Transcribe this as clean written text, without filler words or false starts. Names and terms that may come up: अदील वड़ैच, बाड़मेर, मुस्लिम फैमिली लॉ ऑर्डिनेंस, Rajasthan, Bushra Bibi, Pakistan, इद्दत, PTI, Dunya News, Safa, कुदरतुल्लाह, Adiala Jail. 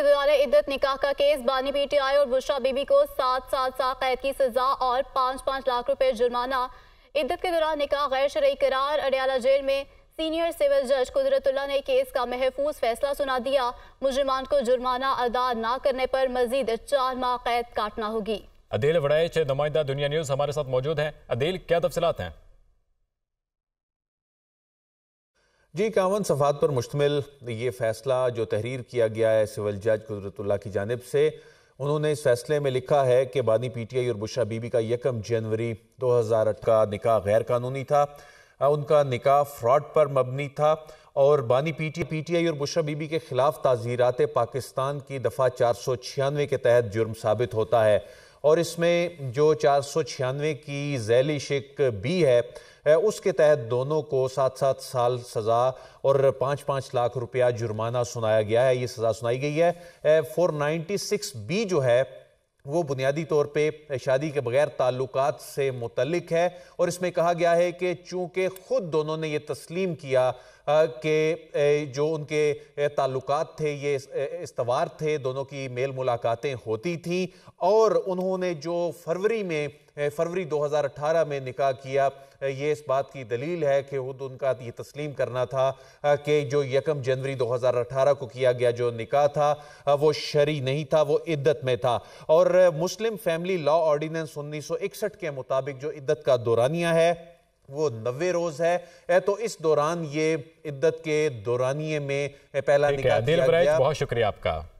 इद्दत निकाह का केस बानी PTI और बुशरा बीबी को 7 साल कैद की सजा और 5-5 लाख रुपए जुर्माना। इद्दत के दौरान निकाह गैर शरई करार। अडियाला जेल में सीनियर सिविल जज कुदरतुल्लाह ने केस का महफूज फैसला सुना दिया। मुजरिमान को जुर्माना अदा ना करने पर मजीद 4 माह कैद काटना होगी। अदील वड़ैच नुमाइंदा दुनिया न्यूज हमारे साथ मौजूद है। अदील, क्या तफसीलात हैं? जी, 51 सफहात पर मुश्तमिल ये फैसला जो तहरीर किया गया है सिविल जज कुदरतुल्लाह की जानिब से, उन्होंने इस फैसले में लिखा है कि बानी PTI और बुशरा बीबी का 1 जनवरी 2008 का निकाह गैर कानूनी था। उनका निकाह फ्रॉड पर मबनी था और बानी PTI और बुशरा बीबी के खिलाफ ताज़ीरात पाकिस्तान की दफ़ा 496 के तहत जुर्म साबित होता है और इसमें जो 496 की झैली शिक भी है उसके तहत दोनों को 7-7 साल सज़ा और 5-5 लाख रुपया जुर्माना सुनाया गया है। ये सज़ा सुनाई गई है। 496B जो है वो बुनियादी तौर पे शादी के बगैर ताल्लुकात से मुतल्लिक है और इसमें कहा गया है कि चूँकि ख़ुद दोनों ने ये तस्लीम किया कि जो उनके ताल्लुकात थे ये इस्तवार थे, दोनों की मेल मुलाकातें होती थीं और उन्होंने जो फरवरी 2018 में निकाह किया ये इस बात की दलील है कि खुद उनका ये तस्लीम करना था कि जो 1 जनवरी 2018 को किया गया जो निकाह था वो शरई नहीं था, वो इद्दत में था। और मुस्लिम फैमिली लॉ ऑर्डिनेंस 1961 के मुताबिक जो इद्दत का दौरानिया है वो 90 रोज़ है, तो इस दौरान ये इद्दत के दौरानिये में पहला निकाह किया गया। बहुत शुक्रिया आपका।